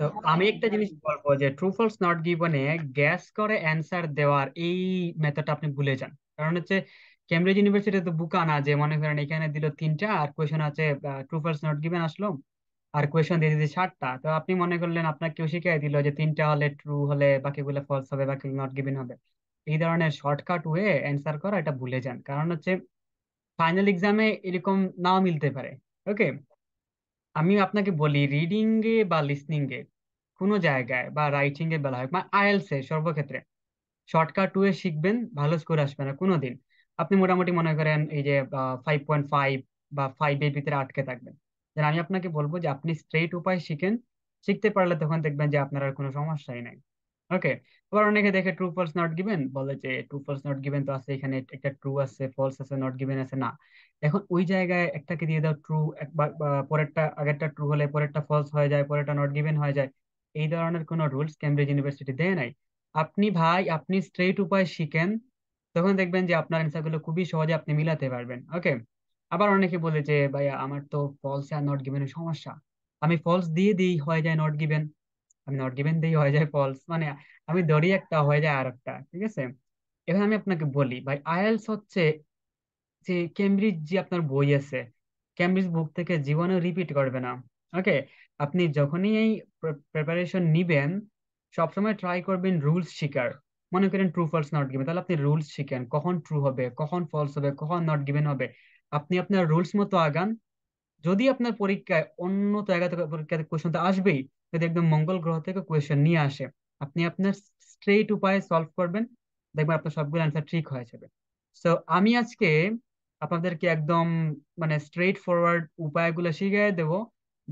তো আমি একটা জিনিস বলবো যে ট্রু ফলস নট গিভনে গ্যাস করে অ্যান্সার দেওয়ার এই মেথডটা আপনি ভুলে যান। কারণ হচ্ছে কেমব্রিজ ইউনিভার্সিটিতে বুকা না যে মনে করেন এখানে দিল 3টা আর কোয়েশন আছে ট্রু ফলস নট গিভেন আসলো আর কোয়েশন দিয়ে দিয়েছে 7টা। তো আপনি মনে করলেন আপনার কেউ শিখিয়ে দিল যে 3টা হলে ট্রু হলে বাকিগুলো ফলস হবে বাকিগুলো নট গিভেন হবে। এই ধরনের শর্টকাট ওয়ে অ্যান্সার করা এটা ভুলে যান, কারণ হচ্ছে ফাইনাল এক্সামে এরকম নাও মিলতে পারে। ওকে, আমি আপনাকে বলি রিডিং এ বা লিসনিং এ কোনো জায়গায় বা রাইটিং এ বেলা হয় মানে আইএলস এ সর্বক্ষেত্রে শর্টকাট টু এ শিখবেন, ভালো স্কোর আসবে না কোনোদিন। আপনি মোটামুটি মনে করেন এই যে 5.5 বা 5 এর ভিতরে আটকে থাকবেন। যেন আমি আপনাকে বলবো যে আপনি স্ট্রেট উপায় শিখেন, শিখতে পারলে তখন দেখবেন যে আপনার আর কোনো সমস্যাই নাই। ওকে, আবার অনেকে দেখে ট্রু ফলস নট গিভেন বলে যে ট্রু ফলস নট গিভেন তো আছে, এখানে একটা ট্রু আছে ফলস আছে নট গিভেন আছে না, এখন ওই জায়গায় একটাকে দিয়ে দাও ট্রু, একবার পরেরটা আগেরটা ট্রু হলে পরেরটা ফলস হয়ে যায় পরেরটা নট গিভেন হয়ে যায়। এই ধরনের কোনো রুলস কেমব্রিজ ইউনিভার্সিটি দেয় নাই। আপনি ভাই আপনি স্ট্রেট উপায় শিখেন, তখন দেখবেন যে আপনার অ্যান্সারগুলো খুবই সহজে আপনি মিলাতে পারবেন। ওকে, আবার অনেকে বলে যে ভাইয়া আমার তো ফলস আর নট গিভেনের সমস্যা, আমি ফলস দিয়ে দিই হয়ে যায় নট গিভেন, আমি নট গিভেন দিই হয়ে যায় ফলস, মানে আমি ধরি একটা হয়ে যায় আর একটা। ঠিক আছে, এখন আমি আপনাকে বলি ভাই আইএলস হচ্ছে যে কেমব্রিজ যে আপনার বই আছে কেমব্রিজ বুক থেকে জীবনে রিপিট করবে না। ওকে, আপনি যখনই এই প্রিপারেশন নিবেন সবসময় ট্রাই করবেন রুলস শিকার। মনে করেন ট্রু ফলস নট গিভেন, তাহলে আপনি রুলস শিখেন কখন ট্রু হবে কখন ফলস হবে কখন নট গিভেন হবে, আপনি আপনার রুলস মতো আগান। যদি আপনার পরীক্ষায় অন্য জায়গা থেকে পরীক্ষাতে কোয়েশন তো আসবেই, যদি একদম মঙ্গল গ্রহ থেকে কোয়েশন নিয়ে আসে আপনি আপনার স্ট্রেট উপায়ে সলভ করবেন, দেখবেন আপনার সবগুলো অ্যান্সার ঠিক হয়ে যাবে। সো আমি আজকে আপনাদেরকে একদম মানে স্ট্রেট ফরওয়ার্ড উপায়গুলো শিখিয়ে দেবো,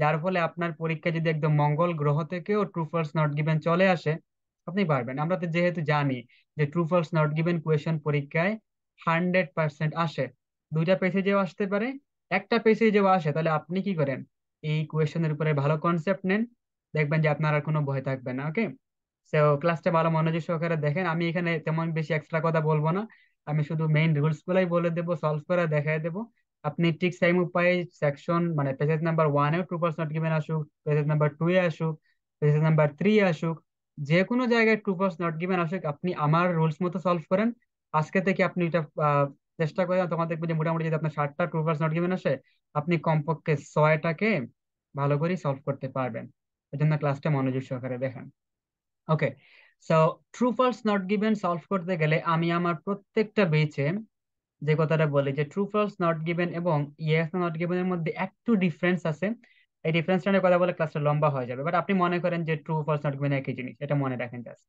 যার ফলে আপনার পরীক্ষা যদি একদম মঙ্গল গ্রহ থেকেও ট্রু ফলস নট গিভেন চলে আসে আপনি পারবেন। আমরা তো যেহেতু জানি যে true false not given question পরীক্ষায় 100% আসে, 2টা পেসেজেও আসতে পারে একটা পেসেজেও আসে। তাহলে আপনি কি করেন এই কোয়েশনের উপরে ভালো কনসেপ্ট নেন, দেখবেন যে আপনার আর কোনো ভয় থাকবে না। ওকে, সো ক্লাসটা ভালো মনোযোগ সহকারে দেখেন, আমি এখানে তেমন বেশি এক্সট্রা কথা বলবো না, আমি শুধু মেইন রুলস গুলাই বলে দেবো সলভ করে দেখাই দেবো। আপনি ঠিক সেম উপায়ে সেকশন মানে পেজ নাম্বার 1-এও ট্রু ফলস নট গিভেন আসুক, পেজ নাম্বার 2-এ আসুক, পেজ নাম্বার 3 আসুক, যে কোনো জায়গায় ট্রু ফলস নট গিভেন আসুক আপনি আমার রুলস মতো সলভ করেন। আজকে থেকে আপনি এটা চেষ্টা করেন, তোমার দেখবেন যে মোটামুটি যদি আপনার 7টা ট্রু ফলস নট গিভেন আসে আপনি কমপক্ষে 6টাকে ভালো করে সলভ করতে পারবেন। এর জন্য ক্লাসটা মনোযোগ সহকারে দেখেন। Okay, so true false not given solve করতে গেলে আমি আমার প্রত্যেকটা বেচে যে কথাটা বলি যে ট্রু ফলস নট গিভেন এবং ইয়েস নট গিভেন এর মধ্যে একটু ডিফারেন্স আছে, এই ডিফারেন্সটা নিয়ে কথা বলে ক্লাসটা লম্বা হয়ে যাবে। বাট আপনি মনে করেন যে ট্রু ফলস নট গিভেন একই জিনিস, এটা মনে রাখেন জাস্ট।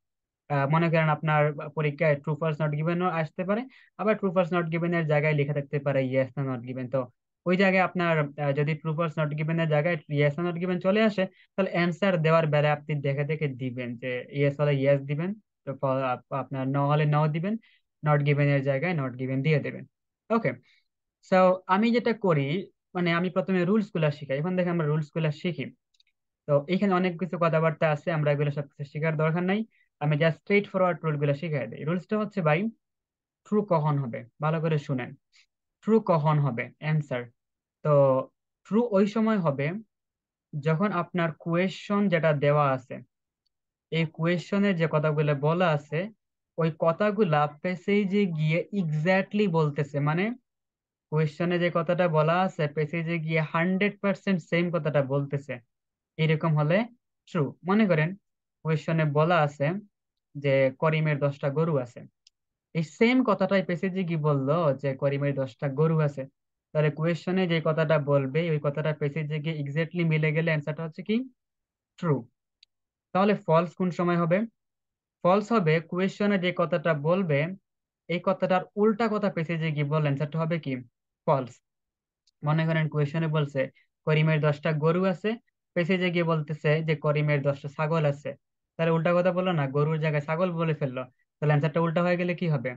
মনে করেন আপনার পরীক্ষায় ট্রু ফলস নট গিভেনও আসতে পারে, আবার ট্রু ফলস নট গিভেন এর জায়গায় লেখা থাকতে পারে ইয়েস নট গিভেন। তো ওই জায়গায় আপনার যদি ট্রু ফলস নট গিভেন এর জায়গায় ইয়েস নট গিভেন চলে আসে তাহলে অ্যান্সার দেওয়ার বেলা আপনি দেখে দেখে দিবেন যে ইয়েস হলে ইয়েস দিবেন, তো আপনার নো হলে নো দিবেন, নট গিভেন এর জায়গায় নট গিভেন দিয়ে দেবেন। ওকে, সো আমি যেটা করি মানে আমি প্রথমে রুলস গুলা শিখাই। এখন দেখে আমরা রুলস গুলা শিখি, তো এখানে অনেক কিছু কথাবার্তা আছে, আমরা এগুলো সব কিছু শেখার দরকার নাই, আমি জাস্ট স্ট্রেট ফরওয়ার্ড রুল গুলা শিখাই দিই। রুলসটা হচ্ছে ভাই ট্রু কখন হবে, ভালো করে শুনেন ট্রু কখন হবে অ্যান্সার। তো ট্রু ওই সময় হবে যখন আপনার কোয়েশন যেটা দেওয়া আছে এই কোয়েশনে যে কথাগুলো বলা আছে ওই কথাগুলা পেসেজে গিয়ে এক্স্যাক্টলি বলতেছে, মানে কোয়েশনে যে কথাটা বলা আছে পেসেজে গিয়ে 100% সেম কথাটা বলতেছে, এরকম হলে ট্রু। মনে করেন কোয়েশনে বলা আছে যে করিমের 10টা গরু আছে, এই সেম কথাটাই পেসেজে গিয়ে বললো যে করিমের 10টা গরু আছে, তাহলে কোয়েশনে যে কথাটা বলবে ওই কথাটা পেসেজে গিয়ে এক্স্যাক্টলি মিলে গেলে অ্যান্সারটা হচ্ছে কি ট্রু। তাহলে ফলস কোন সময় হবে, ফলস হবে কোয়েশনে যে কথাটা বলবে এই কথাটার উল্টা কথা পেসেজে গিয়ে বললে অ্যান্সারটা হবে কি ফলস। মনে করেন কোয়েশনে বলছে করিমের 10টা গরু আছে, পেসেজে গিয়ে বলতেছে যে করিমের 10টা ছাগল আছে, তাহলে উল্টা কথা বললো না, গরুর জায়গায় ছাগল বলে ফেললো, তাহলে অ্যান্সারটা উল্টা হয়ে গেলে কি হবে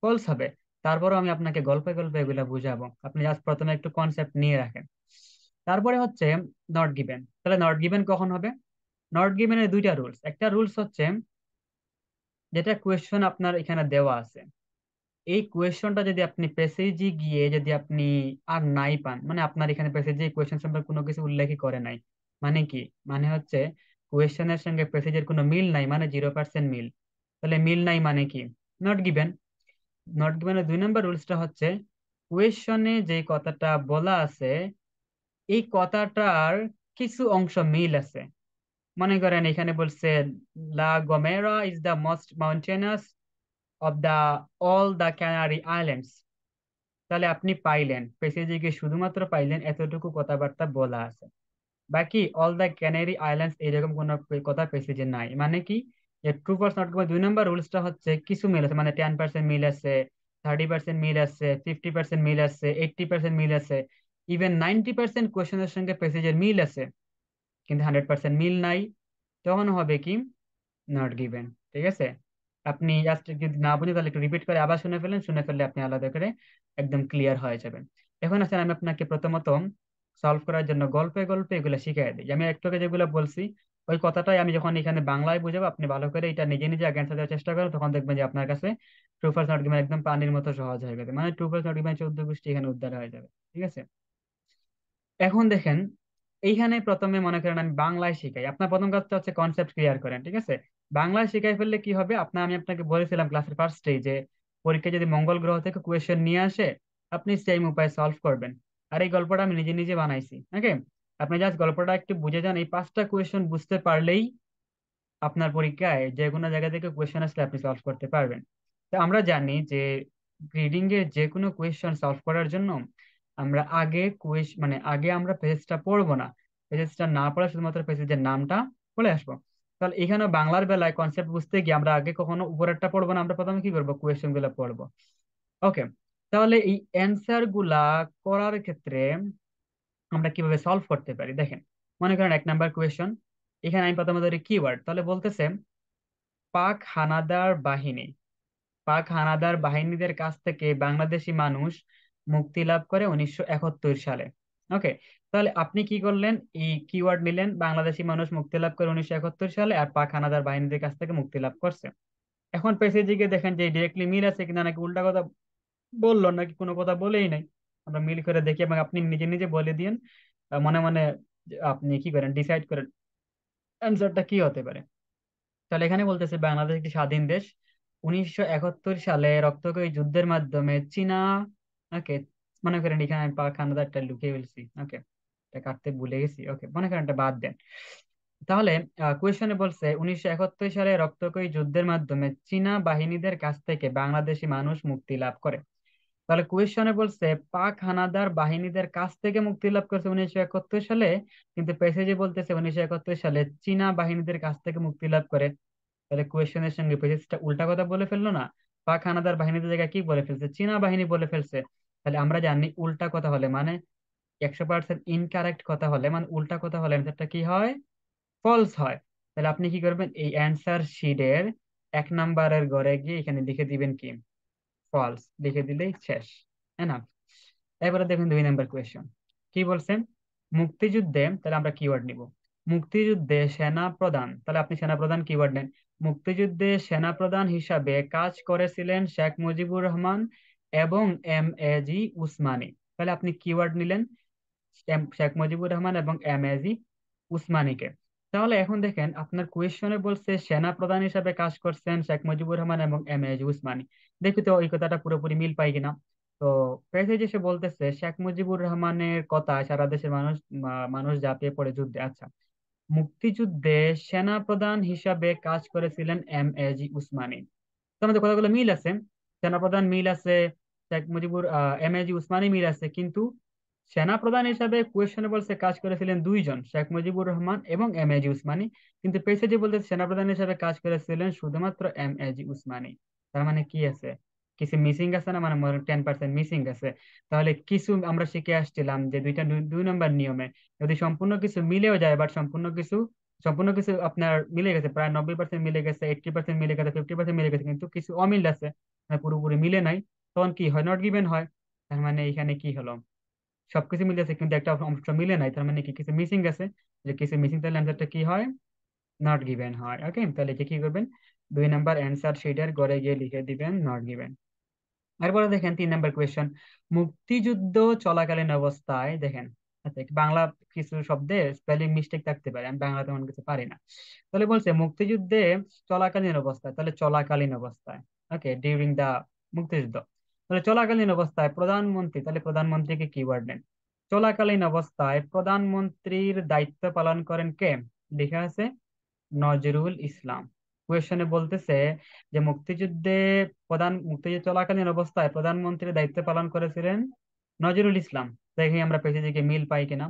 ফলস হবে। তারপরও আমি আপনাকে গল্পে গল্পে এগুলা বুঝাবো, আপনি জাস্ট প্রথমে একটু কনসেপ্ট নিয়ে রাখেন। তারপরে হচ্ছে নট গিভেন, তাহলে নট গিভেন কখন হবে, নট গিভেনের 2টা রুলস। একটা রুলস হচ্ছে যেটা কোয়েশন আপনার এখানে দেওয়া আছে এই কোয়েশনটা যদি আপনি পেসেজে গিয়ে যদি আপনি আর নাই পান, মানে আপনার এখানে পেসেজে কোয়েশন সম্পর্কে কোনো কিছু উল্লেখই করে নাই, মানে কি মানে হচ্ছে কোয়েশ্চেনের সঙ্গে প্যাসেজের কোনো মিল নাই মানে 0% মিল। তাহলে মিল নাই মানে কি? Not given. নট গিভেনের 2 নম্বর রুলসটা হচ্ছে কোয়েশ্চনে যে কথাটা বলা আছে এই কথাটার কিছু অংশ মিল আছে। মনে করেন এখানে বলছে La Gomera is the most mountainous of the all the Canary Islands. তাহলে আপনি পাইলেন প্যাসেজে গিয়ে শুধুমাত্র পাইলেন এতটুকু কথাবার্তা বলা আছে, বাকি অল দ্য ক্যানারি আইল্যান্ডস এইরকম কোনো কথা প্যাসেজে নাই। মানে কি যে ট্রু ফলস নট গিভেন 2 নম্বর রুলসটা হচ্ছে কিছু মিল আছে, মানে 10% মিল আছে, 30% মিল আছে, 50% মিল আছে, 80% মিল আছে, ইভেন 90% কোয়েশ্চেনের সঙ্গে প্যাসেজের মিল আছে, কিন্তু 100% মিল নাই। তখন হবে কি? Not given. ঠিক আছে, আপনি জাস্ট যদি না বুঝে তাহলে একটু রিপিট করে আবার শুনে ফেলেন, শুনে ফেললে আপনি আলাদা করে একদম ক্লিয়ার হয়ে যাবেন। এখন আসলে আমি আপনাকে প্রথমত সলভ করার জন্য গল্পে গল্পে এগুলো শিখিয়ে দিই। আমি একটু আগে যেগুলো বলছি ওই কথাটাই আমি যখন এখানে বাংলায় বুঝাবো আপনি ভালো করে এটা নিজে নিজে অ্যান্সার দেওয়ার চেষ্টা করেন, তখন দেখবেন যে আপনার কাছে ট্রু ফলস নট গিভেন একদম পানির মতো সহজ হয়ে গেছে। মানে ট্রু ফলস নট গিভেন 14 গোষ্ঠী এখানে উদ্ধার হয়ে যাবে। ঠিক আছে, এখন দেখেন এইখানে প্রথমে মনে করেন আমি বাংলায় শিখাই, আপনার প্রথম কাজটা হচ্ছে কনসেপ্ট ক্লিয়ার করেন। ঠিক আছে, বাংলায় শিখাই ফেললে কি হবে, আমি আপনাকে বলেছিলাম ক্লাসের ফার্স্টে যে পরীক্ষা যদি মঙ্গল গ্রহ থেকে কোয়েশ্চেন নিয়ে আসে আপনি সেম উপায়ে সলভ করবেন। আর এই গল্পটা আমি নিজে নিজে বানাইছি। ওকে, আপনি জাস্ট গল্পটা একটু বুঝে যান, এই 5টা কোয়েশ্চেন বুঝতে পারলেই আপনার পরীক্ষায় যে কোনো জায়গা থেকে কোয়েশ্চেন আসলে আপনি সলভ করতে পারবেন। তো আমরা জানি যে রিডিং এর যে কোনো কোয়েশ্চেন সলভ করার জন্য আমরা আগে আমরা পেজটা পড়বো না, পেজটা না পড়ে শুধুমাত্র পেজের নামটা পড়ে আসবো। তাহলে এখানে বাংলার বেলায় কনসেপ্ট বুঝতে গিয়ে আমরা আগে কখনো উপরেরটা পড়বো না, আমরা প্রথমে কি করবো, কোয়েশ্চেন গুলা পড়বো। ওকে, তাহলে এই অ্যান্সার গুলা করার ক্ষেত্রে আমরা কিভাবে সলভ করতে পারি দেখেন। মনে করেন 1 নম্বর কোয়েশ্চন, এখানে আমি প্রথমে ধরি কিওয়ার্ড। তাহলে বলতেছে পাক হানাদার বাহিনীদের কাছ থেকে বাংলাদেশি মানুষ মুক্তি লাভ করে 1971 সালে। ওকে, তাহলে আপনি কি করলেন, এই কিওয়ার্ড নিলেন বাংলাদেশি মানুষ মুক্তি লাভ করে 1971 সালে আর পাক হানাদার বাহিনীদের কাছ থেকে মুক্তি লাভ করছে। এখন পেসেজে গিয়ে দেখেন যে ডিরেক্টলি মিল আছে কিনা, নাকি উল্টা কথা বললো, নাকি কোনো কথা বলেই নাই। আমরা মিল করে দেখি এবং আপনি নিজে নিজে বলে দিয়েন, মনে মনে আপনি কি করেন ডিসাইড করেন অ্যান্সারটা কি হতে পারে। তাহলে এখানে বলতেছে বাংলাদেশ একটি স্বাধীন দেশ, 1971 সালে রক্তক্ষয়ী যুদ্ধের মাধ্যমে চীনা, ওকে মনে করেন এখানে আমি পাক হানাদারটা লুকিয়ে ফেলছি, ওকে এটা কাটতে ভুলে গেছি, ওকে মনে করেন এটা বাদ দেন। তাহলে কোয়েশ্চনে বলছে 1971 সালে রক্তক্ষয়ী যুদ্ধের মাধ্যমে চীনা বাহিনীদের কাছ থেকে বাংলাদেশি মানুষ মুক্তি লাভ করে। তাহলে কোয়েশ্চনে বলছে পাক হানাদার বাহিনীদের কাছ থেকে মুক্তি লাভ করেছে 1971 সালে, কিন্তু পেসেজে বলতেছে 1971 সালে চীনা বাহিনীদের কাছ থেকে মুক্তি লাভ করে। তাহলে কোয়েশ্চনের সঙ্গে পেসেজটা উল্টা কথা বলে ফেললো না, পাক হানাদার বাহিনীদের জায়গায় কি বলে ফেলছে, চীনা বাহিনী বলে ফেলছে। তাহলে আমরা জানি উল্টা কথা হলে মানে 100% ইনকারেক্ট কথা হলে মানে উল্টা কথা হলে অ্যান্সারটা কি হয়, ফলস হয়। তাহলে আপনি কি করবেন, এই অ্যান্সার শিটের 1 নম্বরের ঘরে গিয়ে এখানে লিখে দিবেন কি, ফলস, লিখে দিলেই শেষ, হ্যাঁ না। এবারে দেখুন 2 নম্বর কোয়েশ্চন কি বলছেন, মুক্তিযুদ্ধে। তাহলে আমরা কিওয়ার্ড নিব, মুক্তিযুদ্ধে সেনা প্রধান। তাহলে আপনি সেনা প্রধান কিওয়ার্ড নেন, মুক্তিযুদ্ধে সেনা প্রধান হিসাবে কাজ করেছিলেন শেখ মুজিবুর রহমান এবং MAG উসমানী। তাহলে আপনি কিওয়ার্ড নিলেন শেখ মুজিবুর রহমান এবং MAG উসমানীকে। তাহলে এখন দেখেন আপনার কোয়েশ্চনে বলছে সেনা প্রধান হিসাবে কাজ করছেন শেখ মুজিবুর রহমান এবং MAG উসমানী। দেখি তো এই কথাটা পুরোপুরি মিল পাই কিনা। তো প্যাসেজে সে বলতেছে শেখ মুজিবুর রহমানের কথা সারা দেশের মানুষ ঝাঁপিয়ে পড়ে যুদ্ধে। আচ্ছা, মুক্তিযুদ্ধে সেনা প্রধান হিসাবে কাজ করেছিলেন MAG উসমানী। তোমাদের কথাগুলো মিল আছে, সেনাপ্রধান মিল আছে, শেখ মুজিবুর MAG উসমানী মিল আছে, কিন্তু সেনাপ্রধান হিসাবে কোয়েশ্চনে বলছে কাজ করেছিলেন 2 জন, শেখ মুজিবুর রহমান এবং MAG উসমানী, কিন্তু পেসেজে বলতে সেনাপ্রধান হিসাবে কাজ করেছিলেন শুধুমাত্র MAG উসমানী। তার মানে কি আছে, কিছু মিসিং আছে না, মানে 10% মিসিং আছে। তাহলে কিছু আমরা শিখে আসছিলাম যে 2 নম্বর নিয়মে যদি সম্পূর্ণ কিছু মিলেও যায়, বাট সম্পূর্ণ কিছু আপনার মিলে গেছে, প্রায় 90% মিলে গেছে, 80% মিলে গেছে, 50% মিলে গেছে, কিন্তু কিছু অমিল আছে পুরোপুরি মিলে নাই, তখন কি হয়, নট গিভেন হয়। তার মানে এখানে কি হলো, সবকিছু মিলে আছে কিন্তু একটা অংশ মিলে নাই, তার মানে কি কিছু মিসিং আছে, যে কিছু মিসিং তাহলে অ্যান্সারটা কি হয়, নট গিভেন হয়। ওকে, তাহলে কি করবেন, 2 নম্বর অ্যান্সার শিটের ঘরে গিয়ে লিখে দিবেন নট গিভেন। এরপরে দেখেন 3 নম্বর কোয়েশ্চন, মুক্তিযুদ্ধ চলাকালীন অবস্থায়। দেখেন আচ্ছা, একটু বাংলা কিছু শব্দে স্পেলিং মিস্টেক থাকতে পারে, আমি বাংলা তেমন কিছু পারি না। তাহলে বলছে মুক্তিযুদ্ধে চলাকালীন অবস্থায়, তাহলে চলাকালীন অবস্থায়, ওকে, ডিউরিং দা মুক্তিযুদ্ধ, তাহলে চলাকালীন অবস্থায় প্রধানমন্ত্রী, তাহলে প্রধানমন্ত্রীকে কি ওয়ার্ড নেন, চলাকালীন অবস্থায় প্রধানমন্ত্রীর দায়িত্ব পালন করেন কে, লেখা আছে নজরুল ইসলাম। কোয়েশনে বলতেছে যে মুক্তিযুদ্ধে মুক্তিযুদ্ধ চলাকালীন অবস্থায় প্রধানমন্ত্রীর দায়িত্ব পালন করেছিলেন নজরুল ইসলাম। দেখি আমরা পেছেজি কি মিল পাই কিনা।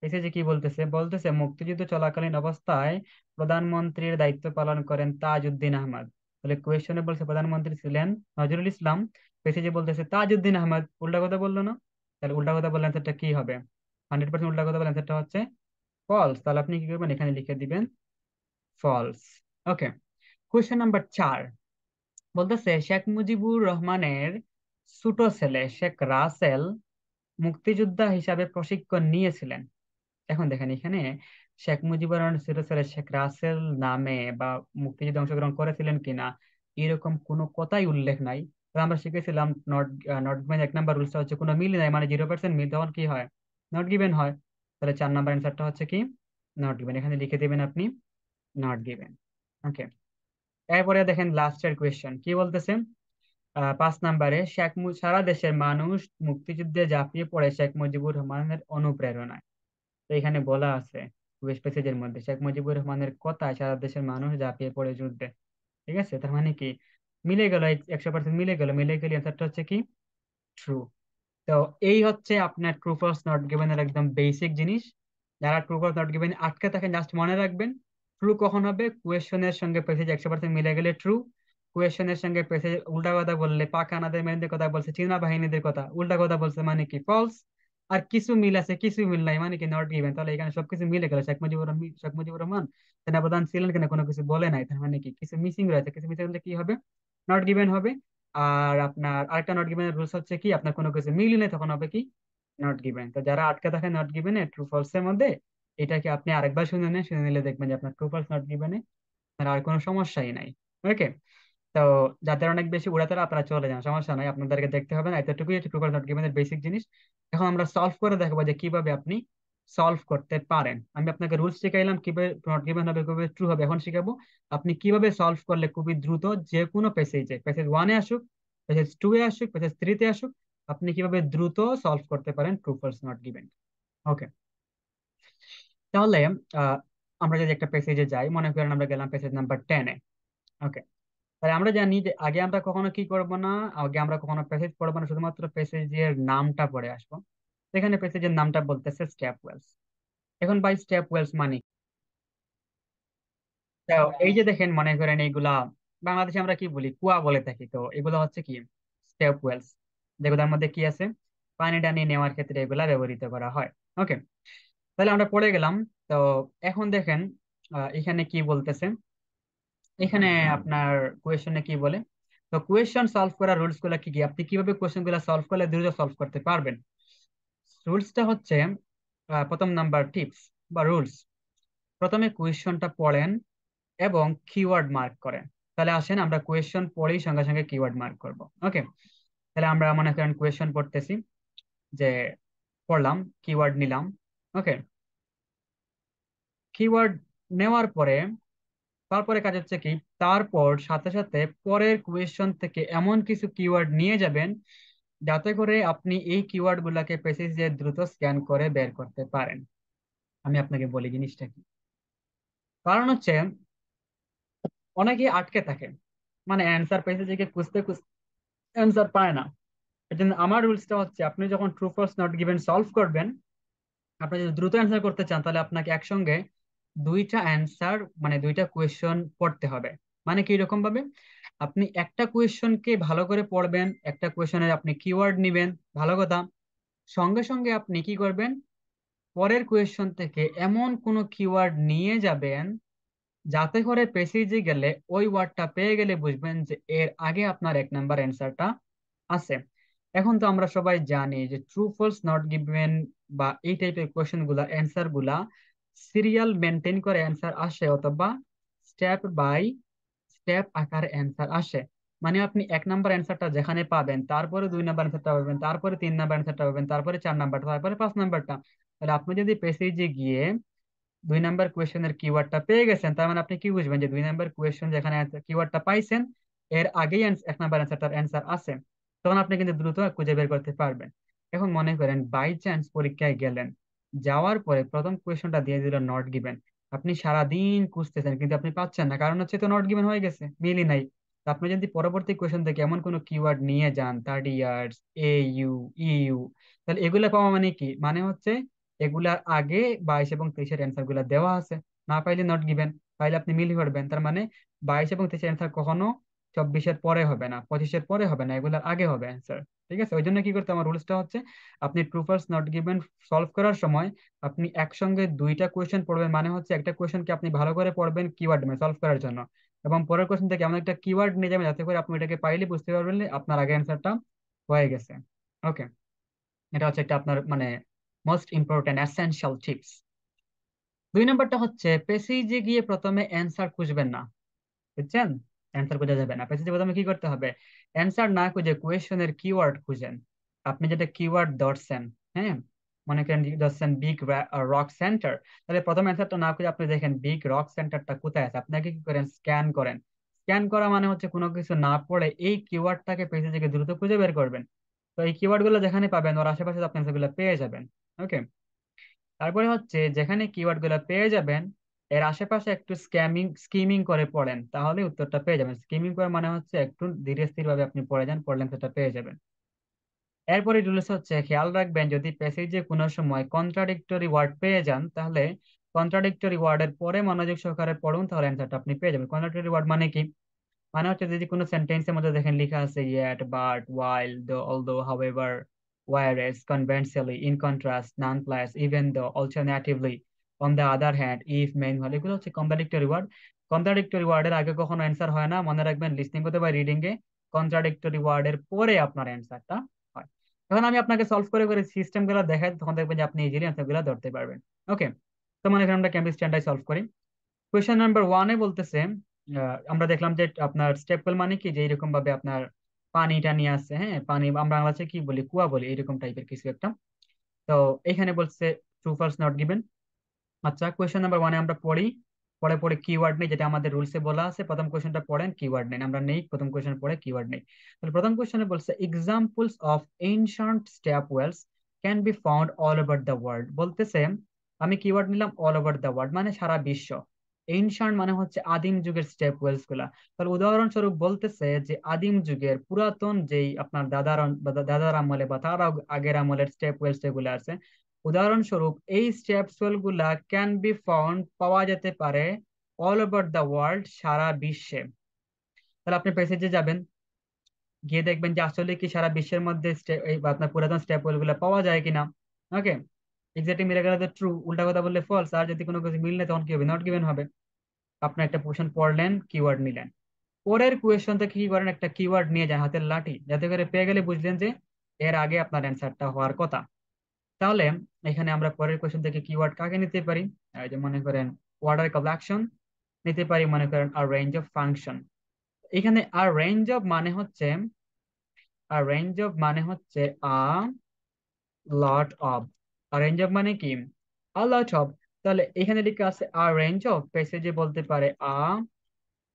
পেছেজি কি বলতেছে, বলতেছে মুক্তিযুদ্ধ চলাকালীন অবস্থায় প্রধানমন্ত্রীর দায়িত্ব পালন করেন তাজউদ্দিন আহমদ। তাহলে কোয়েশনে বলছে প্রধানমন্ত্রী ছিলেন নজরুল ইসলাম, পেছেজি বলতেছে তাজউদ্দিন আহমদ, উল্টা কথা বললো না? তাহলে উল্টা কথা বললে অ্যান্সারটা কি হবে, 100% উল্টা কথা বললে অ্যান্সারটা হচ্ছে ফলস। তাহলে আপনি কি করবেন, এখানে লিখে দিবেন ফলস। ওকে, কোয়েশ্চেন নাম্বার 4 বলতেছে শেখ মুজিবুর রহমানের ছোট ছেলে শেখ রাসেল মুক্তিযোদ্ধা হিসাবে প্রশিক্ষণ নিয়েছিলেন। এখন দেখেন এখানে শেখ মুজিবুর রহমানের ছোট ছেলে শেখ রাসেল নামে বা মুক্তিযুদ্ধে অংশগ্রহণ করেছিলেন কিনা এরকম কোনো কথাই উল্লেখ নাই। আমরা শিখেছিলাম নট গিভেন 1 নাম্বার রুলসটা হচ্ছে কোনো মিল নাই, মানে 0% মিল, তখন কি হয়, নট গিভেন হয়। তাহলে 4 নাম্বার অ্যান্সারটা হচ্ছে কি, নট গিভেন, এখানে লিখে দেবেন আপনি নট গিভেন। ওকে, এরপরে দেখেন লাস্টের কোয়েশ্চেন কি বলতেছে, 5 নাম্বারে সারা দেশের মানুষ মুক্তিযুদ্ধে ঝাঁপিয়ে পড়ে শেখ মুজিবুর রহমানের অনুপ্রেরণায়। তো এখানে বলা আছে পেজের মধ্যে শেখ মুজিবুর রহমানের কথায় সারা দেশের মানুষ ঝাঁপিয়ে পড়ে যুদ্ধে, ঠিক আছে, তার মানে কি মিলে গেল, 100% মিলে গেল। মিলে গেলে অ্যান্সারটা হচ্ছে কি ট্রু। তো এই হচ্ছে আপনার ট্রু ফলস নট গিভেন এর একদম বেসিক জিনিস। যারা ট্রু ফলস নট গিভেন আটকে থাকেন জাস্ট মনে রাখবেন ট্রু কখন হবে, কোয়েশনের সঙ্গে পেসেজ 100% মিলে গেলে ট্রু, কোয়েশনের সঙ্গে পেসেজ উল্টা কথা বললে, পাকানাদের মেয়েদের কথা বলছে, চীনা বাহিনীদের কথা উল্টা কথা বলছে মানে কি ফলস, আর কিছু মিল আছে কিছু মিল নাই মানে কি নট গিভেন। তাহলে এখানে সবকিছু মিলে গেল, শেখ মুজিবুর রহমান সেনাপ্রধান ছিলেন কিনা কোনো কিছু বলে নাই, তার মানে কি কিছু মিসিং রয়েছে, কিছু মিসিং হলে কি হবে, নট গিভেন হবে। আর আপনার আরেকটা নট গিভেন রুলস হচ্ছে কি আপনার কোনো কিছু মিল নেই তখন হবে কি নট গিভেন। তো যারা আটকে থাকে নট গিভেন এ ট্রু ফলস এর মধ্যে, এটাকে আপনি আরেকবার শুনে নিলে দেখবেন যে আপনার ট্রু ফলস নট গিভেন এ আর কোনো সমস্যাই নাই। ওকে, তো যাদের অনেক বেশি উড়াতে আপনারা চলে যান, সমস্যা নাই, আপনাদেরকে দেখতে হবে না, এতটুকুই ট্রু ফলস নট গিভেন এর বেসিক জিনিস। এখন আমরা সলভ করে দেখাবো যে কিভাবে আপনি সলভ করতে পারেন। আমি আপনাকে রুলস শিখাইলাম কিভাবে নট গিভেন হবে কিভাবে ট্রু হবে, এখন শিখাবো আপনি কিভাবে সলভ করলে খুবই দ্রুত যে কোনো পেসেজে, পেসেজ 1 এ আসুক, পেসেজ 2 এ আসুক, পেসেজ 3 তে আসুক, আপনি কিভাবে দ্রুত সলভ করতে পারেন true false not given. Okay, তাহলে আমরা যদি একটা পেসেজে যাই, মনে করেন আমরা গেলাম পেসেজ নাম্বার 10 এ। ওকে, তাহলে আমরা জানি যে আগে আমরা কখনো কি করবো না, আগে আমরা কখনো পেসেজ পড়বো না, শুধুমাত্র পেসেজের নামটা পড়ে আসবো। এখানে পেসেজের নামটা বলতেছে স্টেপ ওয়েলস। এখন বাই স্টেপ ওয়েলস মানে এই যে দেখেন, মনে করেন এইগুলা বাংলাদেশে আমরা কি বলি, কুয়া বলে থাকি, তো এগুলো হচ্ছে কি স্টেপ ওয়েলস, যেগুলোর মধ্যে কি আছে পানি টানি নেওয়ার ক্ষেত্রে এগুলা ব্যবহৃত করা হয়। ওকে, তাহলে আমরা পড়ে গেলাম। তো এখন দেখেন এখানে কি বলতেছে, এখানে আপনার কোয়েশনে কি বলে, তো কোয়েশন সলভ করার রুলস গুলা কি কি, আপনি কিভাবে কোয়েশন গুলা সলভ করলে দ্রুত সলভ করতে পারবেন। রুলসটা হচ্ছে 1 নাম্বার টিপস বা রুলস, প্রথমে কোয়েশনটা পড়েন এবং কিওয়ার্ড মার্ক করেন। তাহলে আসেন আমরা কোয়েশন পড়েই সঙ্গে সঙ্গে কিওয়ার্ড মার্ক করব। ওকে, তাহলে আমরা মনে করেন কোয়েশন পড়তেছি, যে পড়লাম কিওয়ার্ড নিলাম। ওকে, কিওয়ার্ড নেওয়ার পরে তারপরে কাজ হচ্ছে কি, তারপর সাথে সাথে পরের কোয়েশন থেকে এমন কিছু কিওয়ার্ড নিয়ে যাবেন যাতে করে আপনি এই কিওয়ার্ড গুলাকে পেসেজে দ্রুত স্ক্যান করে বের করতে পারেন। আমি আপনাকে বলি জিনিসটা কি, কারণ হচ্ছে অনেকেই আটকে থাকে, মানে অ্যান্সার পেসেজে খুঁজতে খুঁজতে অ্যান্সার পায় না। এর জন্য আমার রুলসটা হচ্ছে আপনি যখন true false not given solve করবেন, আপনি যদি দ্রুত অ্যান্সার করতে চান তাহলে আপনাকে একসঙ্গে 2টা অ্যান্সার মানে 2টা কোয়েশ্চন পড়তে হবে। মানে কি রকম ভাবে, আপনি একটা কোয়েশ্চনকে ভালো করে পড়বেন, একটা কোয়েশ্চনের আপনি কিওয়ার্ড নেবেন, ভালো কথা, সঙ্গে সঙ্গে আপনি কি করবেন পরের কোয়েশ্চন থেকে এমন কোনো কিওয়ার্ড নিয়ে যাবেন যাতে করে পেসেজে গেলে ওই ওয়ার্ডটা পেয়ে গেলে বুঝবেন যে এর আগে আপনার 1 নাম্বার অ্যান্সারটা আছে। এখন তো আমরা সবাই জানি যে ট্রু ফলস নট গিভেন বা এই টাইপের কোয়েশ্চন গুলা অ্যান্সার গুলা সিরিয়াল মেনটেন করে অ্যান্সার আসে, অথবা স্টেপ বাই স্টেপ আকারে অ্যান্সার আসে। মানে আপনি 1 নাম্বার অ্যান্সারটা যেখানে পাবেন, তারপরে 2 নাম্বার অ্যান্সারটা পাবেন, তারপরে 3 নাম্বার অ্যান্সারটা পাবেন, তারপরে 4 নাম্বারটা, তারপরে 5 নাম্বারটা, তাহলে আপনি যদি পেসেজে গিয়ে 2 নম্বর কোশ্চেনের কিওয়ার্ডটা পেয়ে গেছেন তার মানে আপনি কি বুঝবেন যে 2 নম্বর কোশ্চেন যেখানে কিওয়ার্ডটা পাইছেন এর আগেই 1 নম্বর অ্যানসারটার অ্যানসার আছে, তখন আপনি কিন্তু দ্রুত খুঁজে বের করতে পারবেন। এখন মনে করেন বাই চান্স পরীক্ষায় গেলেন, যাওয়ার পরে প্রথম কোয়েশ্চনটা দিয়ে দিল নট গিভেন, আপনি সারাদিন খুঁজতেছেন কিন্তু আপনি পাচ্ছেন না, কারণ হচ্ছে তো নট গিভেন হয়ে গেছে, মিলই নাই। আপনি যদি পরবর্তী কোয়েশ্চন থেকে এমন কোনো কিওয়ার্ড নিয়ে যান 30 years, A you, E you, তাহলে এগুলা পাওয়া মানে কি, মানে হচ্ছে এগুলার আগে 22 এবং 23-এর অ্যান্সার গুলা দেওয়া আছে, না পাইলে নট গিভেন, পাইলে আপনি মিলি করবেন। তার মানে 22 এবং 23-এর অ্যান্সার কখনো 24-এর পরে হবে না, 25-এর পরে হবে না, এগুলার আগে হবে অ্যান্সার, ঠিক আছে। ওই জন্য কি করতে আমার রুলসটা হচ্ছে আপনি true false not given solve করার সময় আপনি একসঙ্গে 2টা কোয়েশ্চেন পড়বেন, মানে হচ্ছে একটা কোয়েশ্চেনকে আপনি ভালো করে পড়বেন কিওয়ার্ড মানে সলভ করার জন্য, এবং পরের কোয়েশ্চেন থেকে এমন একটা কিওয়ার্ড নিয়ে যাবেন যাতে করে আপনি এটাকে পাইলে বুঝতে পারবেন আপনার আগে অ্যান্সারটা হয়ে গেছে। ওকে, এটা হচ্ছে একটা আপনার মানে মোস্ট ইম্পর্টেন্ট এসেনশিয়াল টিপস। 2 নম্বরটা হচ্ছে পেসেজে গিয়ে প্রথমে অ্যান্সার খুঁজবেন না, বুঝছেন, অ্যান্সার খোঁজা যাবে না। পেসেজে প্রথমে কি করতে হবে, অ্যান্সার না খুঁজে কোয়েশ্চনের কিওয়ার্ড খুঁজেন। আপনি যেটা কিওয়ার্ড ধরছেন, হ্যাঁ মনে করেন ধরছেন বিগ রক সেন্টার, তাহলে প্রথম অ্যান্সারটা না খুঁজে আপনি দেখেন বিগ রক সেন্টারটা কোথায় আছে, আপনাকে কি করেন স্ক্যান করেন। স্ক্যান করা মানে হচ্ছে কোনো কিছু না পড়ে এই কিওয়ার্ডটাকে পেসেজে গিয়ে দ্রুত খুঁজে বের করবেন, তো এই কিওয়ার্ড গুলো যেখানে পাবেন ওর আশেপাশে আপনি অ্যান্সার গুলো পেয়ে যাবেন। ওকে, তারপরে হচ্ছে যেখানে কিওয়ার্ড গুলো পেয়ে যাবেন এর আশেপাশে একটু স্কিমিং করে পড়েন, তাহলে উত্তরটা পেয়ে যাবেন। স্কিমিং করা মানে হচ্ছে একটু ধীরে স্থির ভাবে আপনি পড়ে যান, পড়লেন সেটা পেয়ে যাবেন। এরপরে রুলস হচ্ছে খেয়াল রাখবেন যদি প্যাসেজে কোনো সময় কন্ট্রাডিক্টরি ওয়ার্ড পেয়ে যান তাহলে কন্ট্রাডিক্টরি ওয়ার্ডের পরে মনোযোগ সহকারে পড়ুন, তাহলে অ্যান্সারটা আপনি পেয়ে যাবেন। কন্ট্রাডিক্টরি ওয়ার্ড মানে কি, মানে হচ্ছে যদি কোনো সেন্টেন্সের মধ্যে দেখেন লেখা আছে yet, but, while, though, although, however, whereas, conventionally, in contrast, non plus, even though, alternatively, on the other hand, if, manually, এগুলো হচ্ছে কন্ট্রাডিক্টরি ওয়ার্ড। কন্ট্রাডিক্টরি ওয়ার্ডের আগে কখনো অ্যান্সার হয় না, মনে রাখবেন লিসনিং করতে বা রিডিং এ কন্ট্রাডিক্টরি ওয়ার্ডের পরে আপনার অ্যান্সারটা হয়। এখন আমি আপনাকে সলভ করে করে সিস্টেমগুলো দেখাই, তখন দেখবেন যে আপনি ইজিলি অ্যান্সারগুলো ধরতে পারবেন। ওকে, তো মানে এখানে আমরা কেমিস্ট্রি স্ট্যান্ডার্ড সলভ করি। কোয়েশ্চন নাম্বার 1 এ বলতেছে আমরা দেখলাম যে আপনার স্টেপল মানে কি, যে এরকম ভাবে আপনার পানিটা নিয়ে আসছে, হ্যাঁ পানি আমরা বাংলাতে কি বলি, কুয়া বলি, এরকম টাইপের কিছু একটা। তো এখানে বলছে ট্রু ফলস নট গিভেন। আচ্ছা, কোয়েশ্চন নাম্বার 1 এ আমরা পড়ি, পরে পরে কিওয়ার্ড নেই, যেটা আমাদের রুলসে বলা আছে প্রথম কোয়েশ্চনটা পড়েন কিওয়ার্ড নেই, আমরা নেই প্রথম কোয়েশ্চন পড়ে কিওয়ার্ড নেই। তাহলে প্রথম কোয়েশ্চনে বলছে examples of ancient step wells can be found all over the world. বলতেছে আমি কিওয়ার্ড নিলাম অল ওভার দ্য ওয়ার্ল্ড মানে সারা বিশ্ব, এনশিয়েন্ট মানে হচ্ছে আদিম যুগের স্টেপ ওয়েলস গুলা। তাহলে উদাহরণস্বরূপ বলতেছে যে আদিম যুগের পুরাতন যেই আপনার দাদার আমলে বা তার আগের আমলের স্টেপ ওয়েলস যেগুলো আছে, উদাহরণস্বরূপ এই স্টেপওয়েল গুলা ক্যান বি ফাউন্ড পাওয়া যেতে পারে অল ওভার দ্য ওয়ার্ল্ড সারা বিশ্বে। তাহলে আপনি পেসেজে যাবেন, গিয়ে দেখবেন যে আসলে কি সারা বিশ্বের মধ্যে আপনার পুরাতন স্টেপওয়েল গুলা পাওয়া যায় কিনা। ওকে, এক্স্যাক্টলি মিলে গেলে তো ট্রু, উল্টা কথা বললে ফলস, আর যদি কোনো কিছু মিললে তখন কি হবে, নট গিভেন হবে। আপনি একটা কোয়েশ্চন পড়লেন, কিওয়ার্ড নিলেন, পরের কোয়েশ্চন থেকে কি করেন একটা কিওয়ার্ড নিয়ে যান হাতের লাঠি, যাতে করে পেয়ে গেলে বুঝলেন যে এর আগে আপনার অ্যান্সারটা হওয়ার কথা। তাহলে এখানে আমরা পরের কোয়েশ্চন থেকে কিওয়ার্ড কাকে নিতে পারি, যে মনে করেন ওয়াটার কালেকশন নিতে পারি, মনে করেন আর রেঞ্জ অফ ফাংশন। এখানে আর রেঞ্জ অফ মানে হচ্ছে আ লট অফ, আর রেঞ্জ অফ মানে কি আ লট অফ। তাহলে এখানে লেখা আছে আর রেঞ্জ অফ, পেসেজে বলতে পারে আ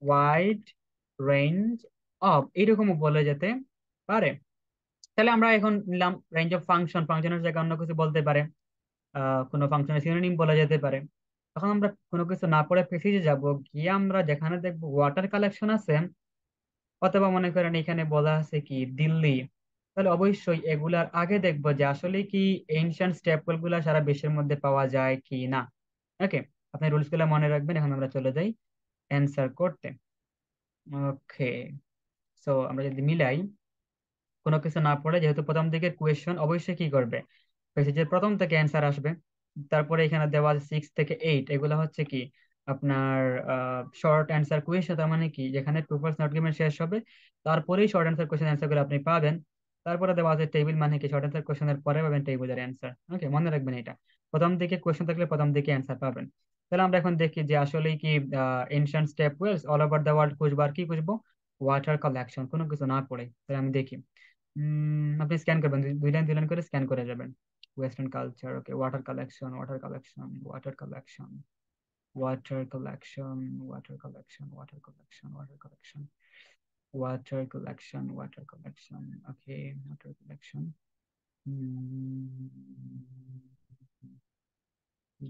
ওয়াইড রেঞ্জ অফ, এরকমও বলে যেতে পারে। তাহলে আমরা এখন নিলাম রেঞ্জ অফ ফাংশন, ফাংশনের জায়গায় অন্য কিছু বলতে পারে, কোনো ফাংশনের সিনোনিম বলা যেতে পারে। তখন আমরা কোনো কিছু না পড়ে পেসেজে যাব, গিয়ে আমরা যেখানে দেখব ওয়াটার কালেকশন আছে, অথবা মনে করেন এখানে বলা আছে কি দিল্লি, তাহলে অবশ্যই এগুলার আগে দেখব যে আসলে কি এনশিয়েন্ট স্টেপওয়েল গুলা সারা বিশ্বের মধ্যে পাওয়া যায় কি না। ওকে, আপনি রুলস গুলো মনে রাখবেন। এখন আমরা চলে যাই অ্যান্সার করতে। ওকে, সো আমরা যদি মিলাই কোনো কিছু না পড়ে, যেহেতু প্রথম দিকের কোয়েশ্চন অবশ্যই কি করবে পেসেজের প্রথম থেকে অ্যান্সার আসবে। তারপরে এখানে দেওয়া 6 থেকে 8 এগুলো হচ্ছে কি আপনার শর্ট অ্যান্সার কোয়েশ্চন, তার মানে কি যেখানে ট্রু ফলস নট গিভেন শেষ হবে তারপরেই শর্ট অ্যান্সার কোয়েশ্চন অ্যান্সারগুলো আপনি পাবেন। তারপরে দেওয়া আছে টেবিল, মানে কি শর্ট অ্যান্সার কোয়েশ্চনের পরে পাবেন টেবিলের অ্যান্সার। ওকে, মনে রাখবেন এটা প্রথম দিকে কোয়েশ্চন থাকলে প্রথম দিকে অ্যান্সার পাবেন। তাহলে আমরা এখন দেখি যে আসলে কি ancient step wells all over the world খুঁজবো, আর কি খুঁজবো ওয়াটার কালেকশন, কোনো কিছু না পড়ে। তাহলে আমি দেখি, আপনি স্ক্যান করবেন, 2 লাইন 2 লাইন করে স্ক্যান করে যাবেন। Western culture. Okay, water collection. Okay, water collection.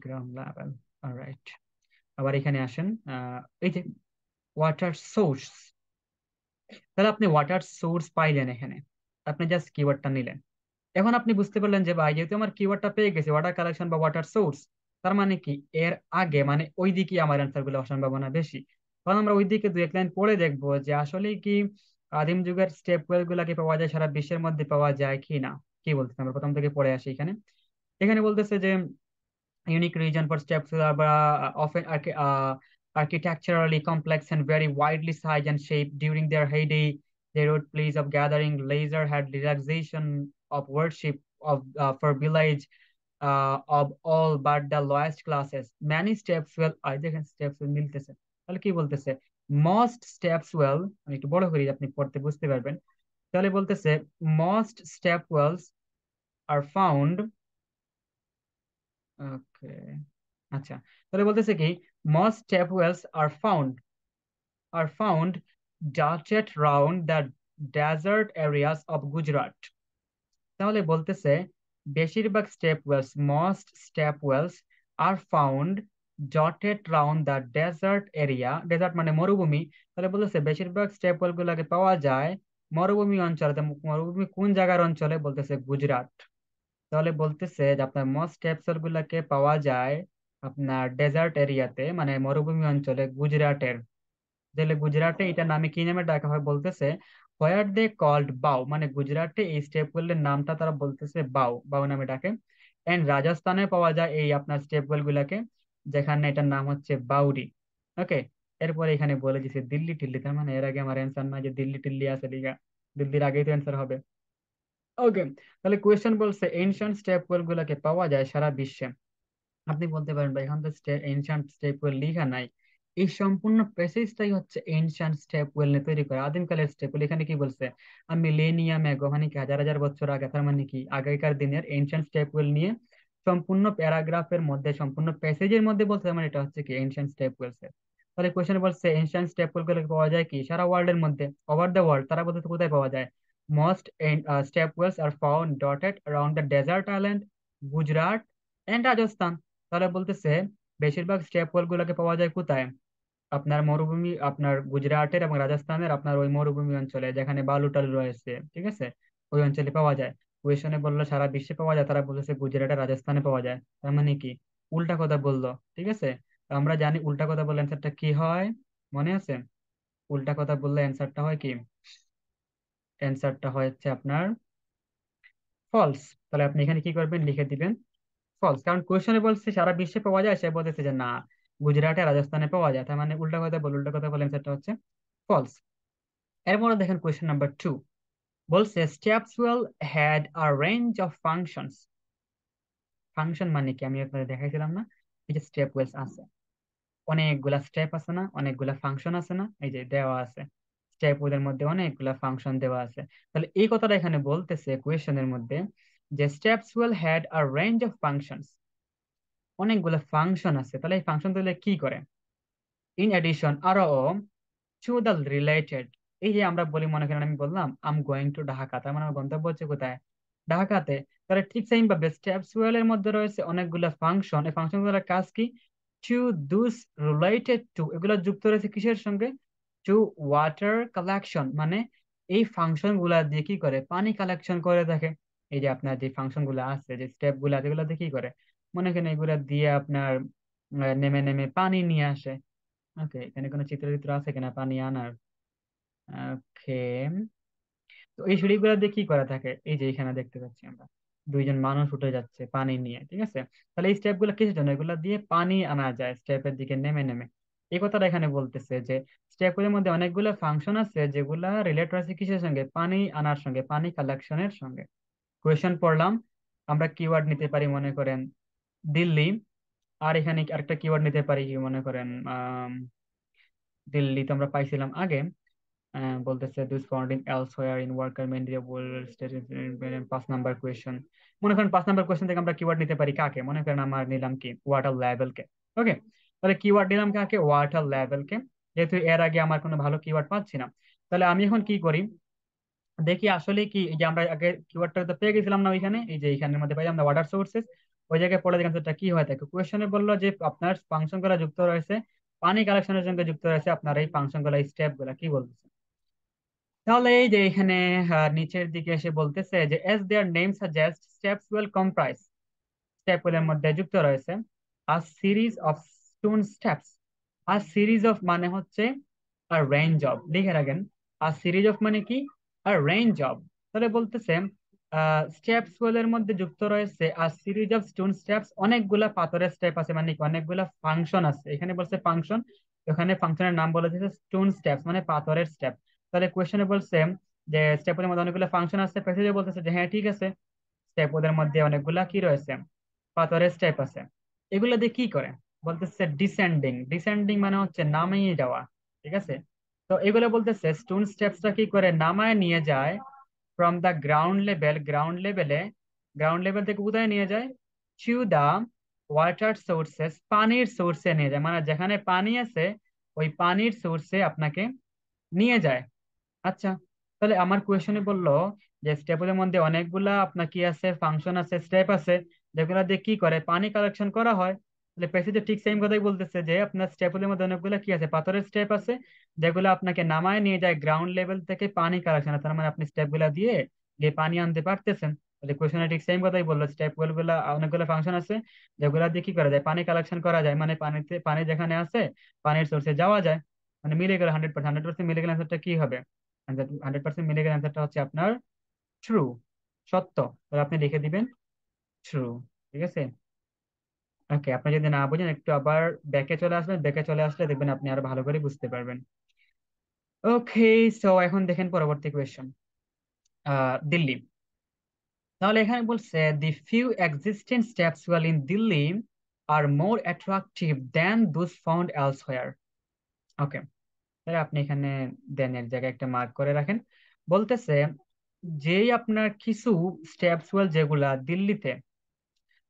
Ground level. All right. আবার এখানে আসেন এই যে ওয়াটার সোর্স, তাহলে আপনি ওয়াটার সোর্স পাইলেন, এখানে আপনি জাস্ট কিওয়ার্ডটা নিলেন। এখন আপনি বুঝতে পারলেন যে ভাই যেহেতু আমার কিওয়ার্ডটা পেয়ে গেছে ওয়াটার কালেকশন বা ওয়াটার সোর্স, তার মানে কি এর আগে মানে ওই দিকে আমার অ্যান্সারগুলো সম্ভাবনা বেশি। কারণ আমরা ওই দিকে দুই এক লাইন পড়ে দেখবো যে আসলে কি আদিম যুগের স্টেপ ওয়েল গুলাকে পাওয়া যায় সারা বিশ্বের মধ্যে পাওয়া যায় কি না। কি বলতেছে আমরা প্রথম থেকে পড়ে আসি, এখানে এখানে বলতেছে যে unique region for steps are often architecturally complex and very widely sized and shaped. During their heyday, they wrote place of gathering, leisure, had relaxation of worship of for village of all but the lowest classes. Many steps well, either steps will miltese. Tale ki boltese? Most steps well, ami ekটু বড় করে আপনি পড়তে বুঝতে পারবেন। তাহলে বলতেছে most step wells are found. Okay, আচ্ছা তাহলে বলতেছে কি most step wells are found dotted round the desert areas of Gujarat. তাহলে বলতেছে বেশিরভাগ step wells, most step wells are found dotted round the desert area. Desert মানে মরুভূমি, তাহলে বলতেছে বেশিরভাগ step well গুলোকে পাওয়া যায় মরুভূমি অঞ্চলে। মরুভূমি কোন জায়গার অঞ্চলে? বলতেছে গুজরাট। তাহলে বলতেছে যে আপনার মোস্ট স্টেপ ওয়েল গুলাকে পাওয়া যায় আপনার ডেজার্ট এরিয়াতে মানে মরুভূমি অঞ্চলে গুজরাটের। তাহলে গুজরাটে এটা নামে কি নামে ডাকা হয়? বলতেছে হোয়ার দে কল্ড বাউ, মানে গুজরাটে এই স্টেপ ওয়েলের নামটা তারা বলতেছে বাউ, বাউ নামে ডাকে। এন্ড রাজস্থানে পাওয়া যায় এই আপনার স্টেপ ওয়েল গুলাকে, যেখানে এটার নাম হচ্ছে বাউরি। ওকে, এরপরে এখানে বলে দিচ্ছে দিল্লি টিল্লি, তার মানে এর আগে আমার অ্যান্সার না যে দিল্লি টিল্লি আছে, দিল্লির আগেই তো অ্যান্সার হবে। ওকে, তাহলে কোয়েশ্চেন বলছে এনশিয়েন্ট স্টেপ ওয়েল গুলাকে পাওয়া যায় সারা বিশ্বে। আপনি বলতে পারেন ভাই এখন তো এনশিয়েন্ট স্টেপ ওয়েল লেখা নাই, এই সম্পূর্ণ প্যাসেজটাই হচ্ছে এনশিয়েন্ট স্টেপ ওয়েল নিয়ে তৈরি করা, আদিমকালের স্টেপ ওয়েল। এখানে কি বলছে মিলেনিয়াম এগো, মানে কি হাজার হাজার বছর আগে, তার মানে কি আগেকার দিনের এনশিয়েন্ট স্টেপ ওয়েল নিয়ে সম্পূর্ণ প্যারাগ্রাফের মধ্যে সম্পূর্ণ প্যাসেজের মধ্যে বলছে, মানে এটা হচ্ছে কি এনশিয়েন্ট স্টেপ ওয়েল। তাহলে কোয়েশ্চেন বলছে এনশিয়েন্ট স্টেপ ওয়েল গুলোকে পাওয়া যায় কি সারা ওয়ার্ল্ড এর মধ্যে, ওভার দ্য ওয়ার্ল্ড। তারা বলতে কোথায় পাওয়া যায়? Most step wells are found dotted around the desert island, Gujarat and Rajasthan. তাহলে বলতেছে বেশিরভাগ স্টেপ ওয়েল গুলোকে পাওয়া যায় কোথায়? আপনার মরুভূমি, আপনার গুজরাটের এবং রাজস্থানের আপনার ওই মরুভূমি অঞ্চলে যেখানে বালুটাল রয়েছে, ঠিক আছে, ওই অঞ্চলে পাওয়া যায়। কোয়েশনে বললো সারা বিশ্বে পাওয়া যায়, তারা বলেছে গুজরাটে রাজস্থানে পাওয়া যায়, তার মানে কি উল্টা কথা বললো। ঠিক আছে, আমরা জানি উল্টা কথা বললে অ্যান্সারটা কি হয়, মনে আছে? উল্টা কথা বললে অ্যান্সারটা হয় কি? অ্যান্সারটা হচ্ছে আপনার ফলস। তাহলে আপনি এখানে কি করবেন, লিখে দিবেন ফলস, কারণ কোয়েশ্চনে বলছে সারা বিশ্বে পাওয়া যায়, সে বলতেছে যে না গুজরাটে রাজস্থানে পাওয়া যায়, তার মানে উল্টা কথা বল, উল্টা কথা বলে অ্যান্সারটা হচ্ছে ফলস। এরপরে দেখেন কোয়েশ্চেন নাম্বার 2 বলছে steps well had a range of functions. Function মানে কি আমি আপনাদের দেখাইছিলাম না, এই যে স্টেপ ওয়েলস আছে, অনেকগুলা স্টেপ আছে না, অনেকগুলা ফাংশন আছে না, এই যে দেওয়া আছে স্টেপ ওয়েলের মধ্যে অনেকগুলা ফাংশন দেওয়া আছে। তাহলে এই কথাটা এখানে বলতেছে কোয়েশ্চেনের মধ্যে যে steps well had a range of functions, অনেকগুলা ফাংশন আছে। তাহলে এই ফাংশন তাহলে কি করে? ইন অ্যাডিশন আরো টু দ্য রিলেটেড, এই যে আমরা বলি মনে করেন আমি বললাম I am going to Dhaka, তার মানে আমার গন্তব্য হচ্ছে কোথায়? ঢাকাতে। তাহলে ঠিক সেম ভাবে স্টেপস ওয়েলের মধ্যে রয়েছে অনেকগুলা ফাংশন, এই ফাংশনগুলোর কাজ কি? টু দুস রিলেটেড টু, এগুলো যুক্ত রয়েছে কিসের সঙ্গে? টু ওয়াটার কালেকশন, মানে এই ফাংশন গুলা দিয়ে কি করে? পানি কালেকশন করে থাকে। এই যে আপনার যে ফাংশন গুলা আছে, যে স্টেপ গুলা, যেগুলো দিয়ে কি করে মনে করেন এগুলা দিয়ে আপনার নেমে নেমে পানি নিয়ে আসে। ওকে, এখানে কোনো চিত্র আছে কিনা পানি আনার? ওকে, তো এই সিঁড়িগুলা দিয়ে কি করা থাকে? এই যে এখানে দেখতে পাচ্ছি আমরা দুইজন মানুষ উঠে যাচ্ছে পানি নিয়ে, ঠিক আছে। তাহলে এই স্টেপ গুলা কিসের জন্য? এগুলা দিয়ে পানি আনা যায় স্টেপের দিকে নেমে নেমে। এই কথাটা এখানে বলতেছে যে স্টেপ ওয়েলের মধ্যে অনেকগুলো ফাংশন আছে যেগুলা রিলেট আছে কিসের সঙ্গে? পানি আনার সঙ্গে, পানি কালেকশনের সঙ্গে। কোয়েশ্চন পড়লাম আমরা, কিওয়ার্ড নিতে পারি মনে করেন দিল্লি, আর এখানে আরেকটা কিওয়ার্ড নিতে পারি মনে করেন দিল্লি তো আমরা পাইছিলাম আগে, বলতেছে do স্পন্ডিং elsewhere in worker মেন্ডেবল statement 5 number question. মনে করেন 5 নাম্বার কোশ্চেন থেকে আমরা কিওয়ার্ড নিতে পারি কাকে, মনে করেন আমরা নিলাম কি ওয়াটার লেভেল কে। ওকে, তাহলে কিওয়ার্ড নিলাম কাকে, ওয়াটার লেভেল কে। যেহেতু এর আগে আমার কোনো ভালো কিওয়ার্ড পাচ্ছি না, তাহলে আমি এখন কি করি দেখি আসলে কি যে আমরা আগে কিওয়ার্ডটা তো পেয়ে গেছিলাম না ওইখানে, এই যে এইখানের মধ্যে পাইলাম আমরা ওয়াটার সোর্সেস। ওই জায়গায় পড়ে দেখলাম সেটা কি হয় থাকে কোশ্চেনে বললো যে আপনার ফাংশন গুলা যুক্ত রয়েছে, পানি কালেকশনের সঙ্গে যুক্ত রয়েছে আপনার এই ফাংশন গুলা স্টেপ গুলা কি বলতেছে। তাহলে এই যে এখানে নিচের দিকে এসে বলতেছে যে as their name suggest steps will comprise, step গুলোর মধ্যে যুক্ত রয়েছে a series of stone steps. A series of মানে হচ্ছে আ রেঞ্জ অফ, লিখে রাখেন আ সিরিজ অফ মানে কি আ রেঞ্জ অফ। তাহলে বলতেছে স্টেপস এর মধ্যে যুক্ত রয়েছে আর সিরিজ অফ স্টোন স্টেপস, অনেকগুলা পাথরের স্টেপ আছে মানে অনেকগুলা ফাংশন আছে। এখানে বলছে ফাংশন, ওখানে ফাংশনের নাম বলে দিয়েছে স্টোন স্টেপস মানে পাথরের স্টেপ। তাহলে কোয়েশ্চনে বলছে যে স্টেপের মধ্যে অনেকগুলা ফাংশন আছে, প্যাসেজে বলতেছে যে হ্যাঁ ঠিক আছে স্টেপ ওদের মধ্যে অনেকগুলা কি রয়েছে পাথরের স্টেপ আছে, এগুলা দিয়ে কি করে বলতেছে ডিসেন্ডিং। ডিসেন্ডিং মানে হচ্ছে নামিয়ে যাওয়া, ঠিক আছে। তো এগুলো বলতেছে স্টোন স্টেপসটা কি করে নামায় নিয়ে যায় from the ground level, ground level থেকে কোথায় নিয়ে যায় to the water sources, পানির সোর্সে নিয়ে যায়, মানে যেখানে পানি আছে ওই পানির সোর্সে আপনাকে নিয়ে যায়। আচ্ছা, তাহলে আমার কোয়েশনে বললো যে স্টেপের মধ্যে অনেকগুলা আপনার কি আছে ফাংশন আছে স্টেপ আছে যেগুলো দিয়ে কি করে পানি কালেকশন করা হয়। তাহলে প্যাসেজে ঠিক সেম কথাই বলতেছে যে আপনার স্টেপের মধ্যে অনেকগুলো কি আছে পাথরের স্টেপ আছে যেগুলো আপনাকে নামায় নিয়ে যায় গ্রাউন্ড লেভেল থেকে পানি কালেকশন, তার মানে আপনি স্টেপগুলো দিয়ে যে পানি আনতে পারতেছেন। তাহলে কোশ্চেনে ঠিক সেম কথাই বললো স্টেপগুলো অনেকগুলো ফাংশন আছে যেগুলো দিয়ে কি করা যায় পানি কালেকশন করা যায়, মানে পানিতে পানি যেখানে আছে পানির সোর্সে যাওয়া যায়। মানে মিলে গেল 100% মিলে গেলে অ্যান্সারটা কি হবে, 100% মিলে গেলে অ্যান্সারটা হচ্ছে আপনার ট্রু, সত্য। তাহলে আপনি লিখে দিবেন ট্রু, ঠিক আছে। ওকে, আপনি যদি না বুঝেন একটু আবার ব্যাকে চলে আসবেন, ব্যাকে চলে আসলে দেখবেন আপনি আরো ভালো করে বুঝতে পারবেন। ওকে, সো এখন দেখেন পরবর্তী কোয়েশ্চন দিল্লি। তাহলে এখানে বলছে the few existent steps well in Delhi are more attractive than those found elsewhere. Okay, তাহলে আপনি এখানে দেন এর জায়গায় একটা মার্ক করে রাখেন। বলতেছে যে আপনার কিছু স্টেপস ওয়েল যেগুলা দিল্লিতে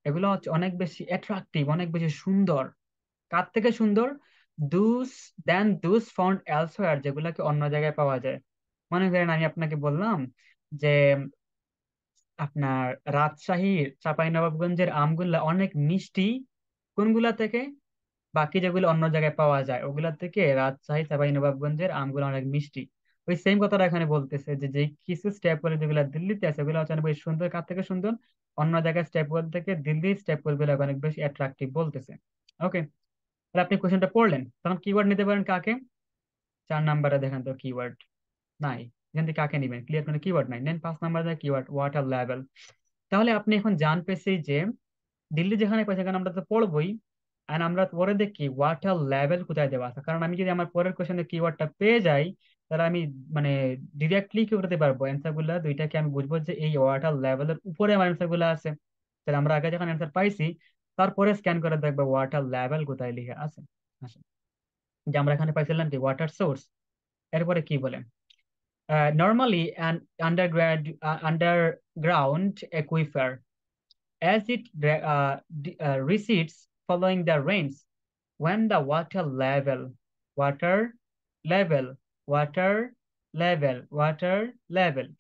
এগুলো হচ্ছে অনেক বেশি অ্যাট্রাকটিভ অনেক বেশি সুন্দর, কার থেকে সুন্দর দুস ফাউন্ড এলসওয়্যার যেগুলোকে অন্য জায়গায় পাওয়া যায়। মনে করেন আমি আপনাকে বললাম যে আপনার রাজশাহীর চাঁপাইনবাবগঞ্জের আমগুলা অনেক মিষ্টি, কোনগুলা থেকে বাকি যেগুলো অন্য জায়গায় পাওয়া যায় ওগুলা থেকে রাজশাহী চাঁপাইনবাবগঞ্জের আমগুলো অনেক মিষ্টি। ওই সেম কথাটা এখানে বলতেছে যে কিছু স্টেপ ওয়েল যেগুলো দিল্লিতে আছে ওগুলো অনেক বেশি সুন্দর, কার থেকে সুন্দর অন্য জায়গায় স্টেপ ওয়েল থেকে দিল্লির স্টেপ ওয়েল গুলো অনেক বেশি অ্যাট্রাকটিভ বলতেছে। ওকে, তাহলে আপনি কোশ্চেনটা পড়লেন তখন কিওয়ার্ড নিতে পারেন কাকে, 4 নম্বরে দেখেন তো কিওয়ার্ড নাই, এখান থেকে কাকে নেবেন ক্লিয়ার কোনো কিওয়ার্ড নাই। নেন 5 নম্বরে কিওয়ার্ড ওয়াটার লেভেল। তাহলে আপনি এখন জান পেছি যে দিল্লি যেখানে পাই সেখানে আমরা তো পড়বই, আর আমরা পরে দেখি ওয়াটার লেভেল কোথায় দেওয়া আছে, কারণ আমি যদি আমার পরের কোশ্চেনে কিওয়ার্ডটা পেয়ে যাই তাহলে আমি মানে ডিরেক্টলি কি করতে পারবো অ্যান্সার গুলা দুইটাকে আমি বুঝবো যে এই ওয়াটার লেভেলের উপরে আমার অ্যান্সার গুলো আছে। তাহলে আমরা আগে যখন অ্যান্সার পাইছি তারপরে স্ক্যান করে দেখবো ওয়াটার লেভেল কোথায় লিখে আছে। আসলে যে আমরা এখানে পাইছিলাম যে ওয়াটার সোর্স, এরপরে কি বলে normally underground aquifer as it recedes following the rains when the water level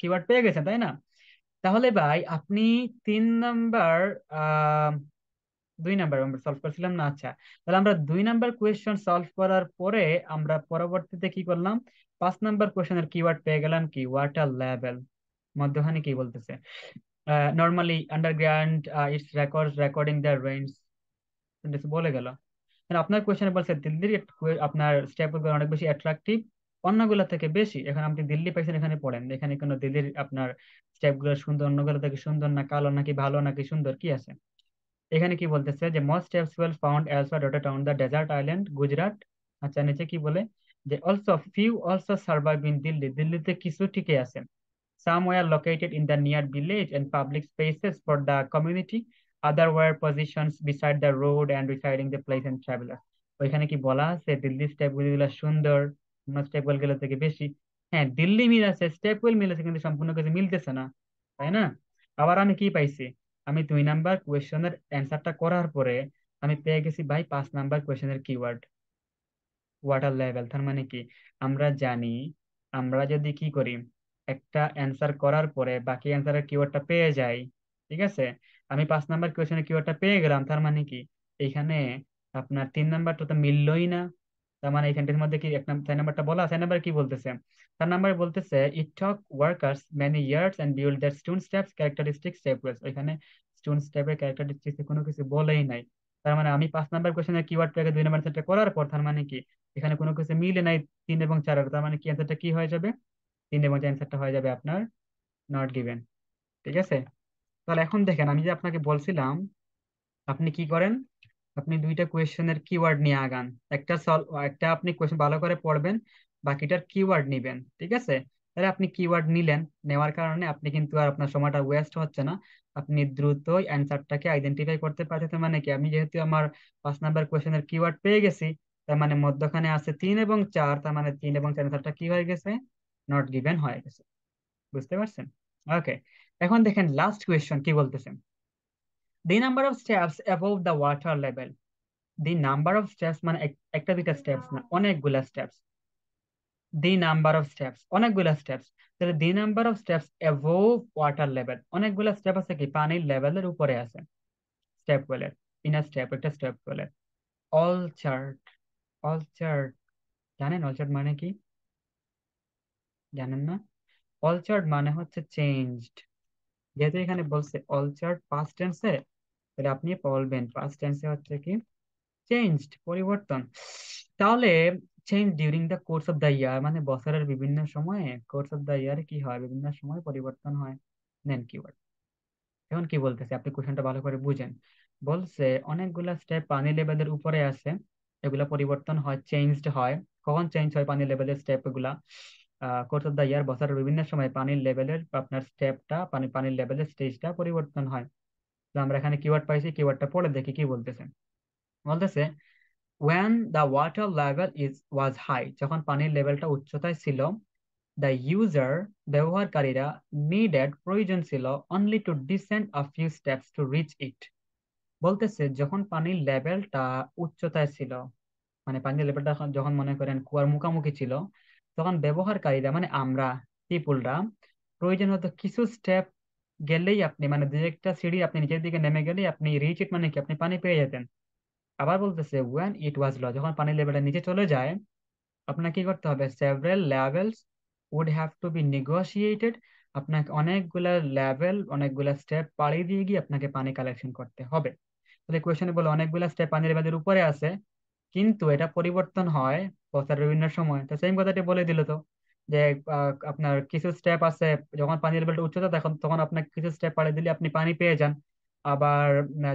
keyword পেয়ে গেছেন তাই না। তাহলে ভাই আপনি 2 নাম্বার আমরা সলভ করছিলাম না। আচ্ছা, তাহলে আমরা 2 নাম্বার কোয়েশ্চন সলভ করার পরে আমরা পরবর্তীতে কি করলাম 5 নাম্বার কোয়েশ্চনের কিওয়ার্ড পেয়ে গেলাম কি ওয়াটার লেভেল। মধ্যখানে কি বলতেছে normally underground it's recording the rains বলে গেল। আপনার কোয়েশ্চনে বলছে দিল্লির আপনার স্টেপ গুলো অনেক বেশি অ্যাট্রাকটিভ অন্যগুলো থেকে বেশি। এখন আপনি দিল্লি পাইছেন এখানে পড়েন, এখানে কোনো দিল্লির আপনার স্টেপ গুলো সুন্দর অন্যগুলো থেকে সুন্দর না, কালো নাকি ভালো নাকি সুন্দর কি আছে। এখানে কি বলতেছে যে most steps well found elsewhere dotted on the desert island Gujarat. আচ্ছা, নিচে কি বলে যে also few also survive in Delhi, দিল্লিতে কিছু টিকে আছে। Some were located in the near village and public spaces for the community, other were positions beside the road and residing the place and traveler। ওইখানে কি বলা আছে দিল্লি স্টেপ গুলো সুন্দর, অন্য স্টেপ গুলো থেকে বেশি। হ্যাঁ দিল্লি মিল আছে, স্টেপওয়েল মিল আছে, কিন্তু সম্পূর্ণ কিছু মিলতেছে না, তাই না? আবার আমি কি পাইছি, আমি 2 নাম্বার কোয়েশ্চেনের অ্যান্সারটা করার পরে আমি পেয়ে গেছি ভাই 5 নাম্বার কোয়েশ্চেনের কিওয়ার্ড ওয়াটার লেভেল। তার মানে কি, আমরা জানি আমরা যদি কি করি, একটা অ্যান্সার করার পরে বাকি অ্যান্সারের কিওয়ার্ডটা পেয়ে যাই, ঠিক আছে? আমি 5 নাম্বার কোয়েশ্চেনের কিওয়ার্ডটা পেয়ে গেলাম, তার মানে কি এখানে আপনার 3 নাম্বারটা তো মিললোই না। তার মানে এখানটার মধ্যে কি 6 নাম্বারটা বলা, 6 নাম্বার কি বলতেছে, 4 নাম্বার বলতেছে it talk workers many years and build that student steps characteristic step ways. ওইখানে স্টুডেন্ট স্টেপের ক্যারেক্টারিস্টিক্স কোনো কিছু বলেই নাই। তার মানে আমি 5 নাম্বার কোয়েশ্চেনের কিওয়ার্ড পেয়ে 2 নাম্বার সেটটা করার পর, তার মানে কি এখানে কোনো কিছু মিলে নাই 3 এবং 4। তার মানে কি অ্যান্সারটা কি হয়ে যাবে, 3 এবং 4 অ্যান্সারটা হয়ে যাবে আপনার নট গিভেন, ঠিক আছে? তাহলে এখন দেখেন, আমি যে আপনাকে বলছিলাম আপনি কি করেন, আপনি 2টা কোয়েশ্চেনের কিওয়ার্ড নিয়ে আগান, একটা আপনি কোয়েশ্চেন ভালো করে পড়বেন, বাকিটার কিওয়ার্ড নিবেন, ঠিক আছে? তাহলে আপনি কিওয়ার্ড নিলেন, নেওয়ার কারণে আপনি কিন্তু আর আপনার সময়টা ওয়েস্ট হচ্ছে না, আপনি দ্রুতই অ্যান্সারটাকে আইডেন্টিফাই করতে পারতেছেন। মানে কি, আমি যেহেতু আমার 5 নাম্বার কোয়েশ্চেনের কিওয়ার্ড পেয়ে গেছি, তার মানে মধ্যখানে আছে 3 এবং 4, তার মানে 3 এবং 4 অ্যান্সারটা কি হয়ে গেছে, নট গিভেন হয়ে গেছে। বুঝতে পারছেন? ওকে, এখন দেখেন লাস্ট কোয়েশ্চন কি বলতেছেন, the number of steps above the water level. The number of steps মানে একটা দুইটা স্টেপস না, অনেকগুলা steps. The number of steps, অনেকগুলা স্টেপস, তাহলে the number of steps above water level. অনেকগুলা স্টেপ আছে কি, পানির লেভেলের উপরে আছে, স্টেপ ওয়েলের ইনার স্টেপ, একটা স্টেপ ওয়েলের। অল চার্ট, অল চার্ট জানেন? অল চার্ট মানে কি জানেন না? অল চার্ট মানে হচ্ছে চেঞ্জড। যেহেতু এখানে বলছে অল চার্ট পাস্ট টেন্সে, তাহলে আপনি বলবেন পাস্ট টেন্সে হচ্ছে কি চেঞ্জড, পরিবর্তন। তাহলে change during the course of the year, মানে বছরের বিভিন্ন সময়ে, কোর্স অফ দ্য ইয়ার কি হয়, বিভিন্ন সময় পরিবর্তন হয়। নেন কিওয়ার্ড। এখন কি বলতেছে, আপনি কোশ্চেনটা ভালো করে বুঝেন। বলছে অনেকগুলা স্টেপ পানি লেভেলের উপরে আছে, এগুলা পরিবর্তন হয়, চেঞ্জড হয়। কখন চেঞ্জ হয় পানি লেভেলের স্টেপ গুলা? কোর্স অফ দ্য ইয়ার, বছরের বিভিন্ন সময় পানির লেভেলের আপনার স্টেপটা, পানির লেভেলের স্টেজটা পরিবর্তন হয়। তো আমরা এখানে কিওয়ার্ড পাইছি, কিওয়ার্ডটা পড়ে দেখি কি বলতেছে। বলতেছে when the water level was high, যখন পানির লেভেলটা উচ্চতায় ছিল, the user ব্যবহারকারীরা needed প্রয়োজন ছিল only to descend a few steps to reach it। বলতেছে যখন পানির লেভেলটা উচ্চতায় ছিল, মানে পানির লেভেলটা যখন মনে করেন কুয়ার মুখামুখি ছিল, তখন ব্যবহারকারীরা মানে আমরা পিপুলরা প্রয়োজন হতো কিছু স্টেপ গেলেই আপনি, মানে 2-1টা সিঁড়ি আপনি নিচের দিকে নেমে গেলেই আপনি রিচ ইট, মানে কি আপনি পানি পেয়ে যেতেন। আবার বলতেছে ওয়েন ইট ওয়াজ লো, যখন পানির লেভেলটা নিচে চলে যায়, আপনাকে কি করতে হবে, several levels would have to be negotiated, আপনাকে অনেকগুলা লেভেল, অনেকগুলা স্টেপ পাড়ি দিয়ে গিয়ে আপনাকে পানি কালেকশন করতে হবে। তাহলে কোয়েশনে বলে অনেকগুলা স্টেপ পানির লেভেলের উপরে আছে, কিন্তু এটা পরিবর্তন হয় বছরের বিভিন্ন সময়। তো সেম কথাটি বলে দিল তো, যে আপনার কিছু স্টেপ আছে যখন পানির লেভেলটা উচ্চতা তখন তখন আপনাকে কিছু স্টেপ পাড়ি দিলে আপনি পানি পেয়ে যান, আবার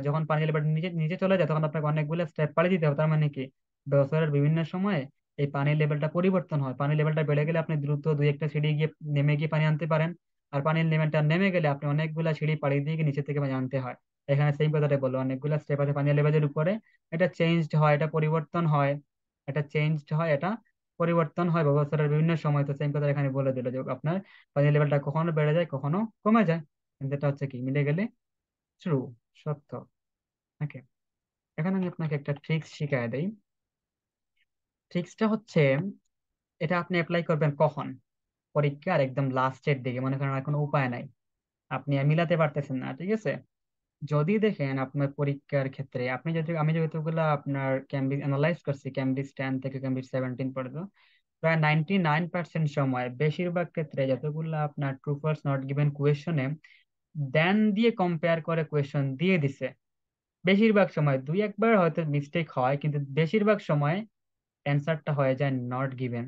যখন পানি লেভেল নিচে নিচে চলে যায় তখন আপনাকে অনেকগুলো স্টেপ পাড়ি দিতে হবে। তার মানে কি বছরের বিভিন্ন সময়ে এই পানির লেভেলটা পরিবর্তন হয়। পানির লেভেলটা বেড়ে গেলে আপনি দ্রুত 2-1টা সিঁড়ি গিয়ে নেমে গিয়ে পানি আনতে পারেন, আর পানির লেভেলটা নেমে গেলে আপনি অনেকগুলা সিঁড়ি পাড়ি দিয়ে গিয়ে নিচে থেকে পানি আনতে হয়। এখানে সেই কথাটা বললো, অনেকগুলো স্টেপ আছে পানির লেভেলের উপরে, এটা চেঞ্জড হয়, এটা পরিবর্তন হয়, এটা চেঞ্জড হয়, এটা পরিবর্তন হয় বছরের বিভিন্ন সময়। তো সেম কথা এখানে বলে দিল যে আপনার পানির লেভেলটা কখনো বেড়ে যায়, কখনো কমে যায়, কিন্তু এটা হচ্ছে কি মিলে গেলে ট্রু, সত্য। ওকে, এখন আমি আপনাকে একটা ট্রিক্স শিখাই দেই। ট্রিক্সটা হচ্ছে, এটা আপনি অ্যাপ্লাই করবেন কখন, পরীক্ষার একদম লাস্টের দিকে, মনে করেন আর কোনো উপায় নাই, আপনি আর মিলাতে পারতেছেন না, ঠিক আছে? যদি দেখেন আপনার পরীক্ষার ক্ষেত্রে আপনি যদি, আমি যেহেতুগুলো আপনার ক্যামব্রিজ অ্যানালাইজ করছি, ক্যামব্রিজ 10 থেকে ক্যামব্রিজ 17 পর্যন্ত, প্রায় 99% সময় বেশিরভাগ ক্ষেত্রে যতগুলো আপনার ট্রু ফলস নট গিভেন কোয়েশনে দেন দিয়ে কম্পেয়ার করে কোয়েশন দিয়ে দিছে, বেশিরভাগ সময় 2-1বার হয়তো মিস্টেক হয়, কিন্তু বেশিরভাগ সময় অ্যান্সারটা হয়ে যায় নট গিভেন,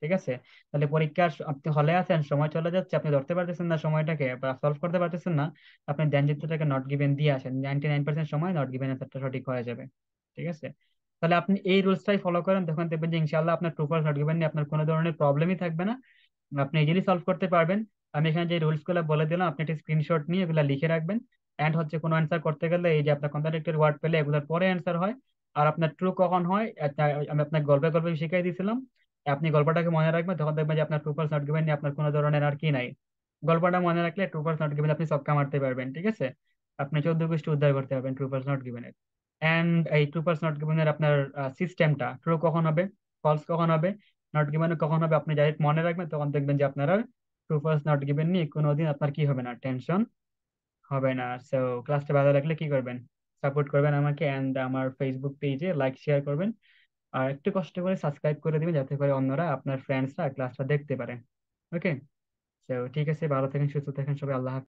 ঠিক আছে? তাহলে পরীক্ষার আপনি হলে আছেন, সময় চলে যাচ্ছে, আপনি ধরতে পারতেছেন না সময়টাকে বা সলভ করতে পারতেছেন না, আপনি দেন চিত্রটাকে নট গিভেন দিয়ে আসেন, 99% সময় নট গিভেন অ্যান্সারটা সঠিক হয়ে যাবে, ঠিক আছে? তাহলে আপনি এই রুলসটাই ফলো করেন, তখন দেখবেন যে ইনশাল্লাহ আপনার ট্রু ফলস নট গিভেন নিয়ে আপনার কোনো ধরনের প্রবলেমই থাকবে না, আপনি ইজিলি সলভ করতে পারবেন। আমি এখানে যে রুলস গুলো বলে দিলাম, আপনি একটা স্ক্রিনশট নিয়ে এগুলো লিখে রাখবেন। এন্ড হচ্ছে কোনো অ্যান্সার করতে গেলে এই যে আপনার কন্ট্রাডিক্টরি ওয়ার্ড পেলে এগুলোর পরে অ্যান্সার হয়, আর আপনার ট্রু কখন হয় আমি আপনার গল্পে গল্পে শিখাই দিয়েছিলাম। আপনি গল্পটাকে মনে রাখবেন, তখন দেখবেন যে আপনার ট্রু ফলস নট গিভেন নিয়ে আপনার কোনো ধরনের আর কি নাই। গল্পটা মনে রাখলে ট্রু ফলস নট গিভেন আপনি ছক্কা মারতে পারবেন, ঠিক আছে? আপনি 14 কুষ্টি উদ্ধার করতে পারবেন ট্রু ফলস নট গিভেনের। এন্ড এই ট্রু ফলস নট গিভেনের আপনার সিস্টেমটা, ট্রু কখন হবে, ফলস কখন হবে, নট গিভেন কখন হবে, আপনি ডাইরেক্ট মনে রাখবেন, তখন দেখবেন যে আপনার আর ট্রু ফলস নট গিভেন নিয়ে কোনোদিন আপনার কি হবে না, টেনশন হবে না। সো ক্লাসটা ভালো লাগলে কি করবেন, সাপোর্ট করবেন আমাকে, এন্ড আমার ফেসবুক পেজে লাইক শেয়ার করবেন, আর একটু কষ্ট করে সাবস্ক্রাইব করে দিবেন যাতে করে অন্যরা, আপনার ফ্রেন্ডসরা ক্লাসটা দেখতে পারে। ওকে, সো ঠিক আছে, ভালো থাকেন, সুস্থ থাকেন সবাই, আল্লাহ হাফেজ।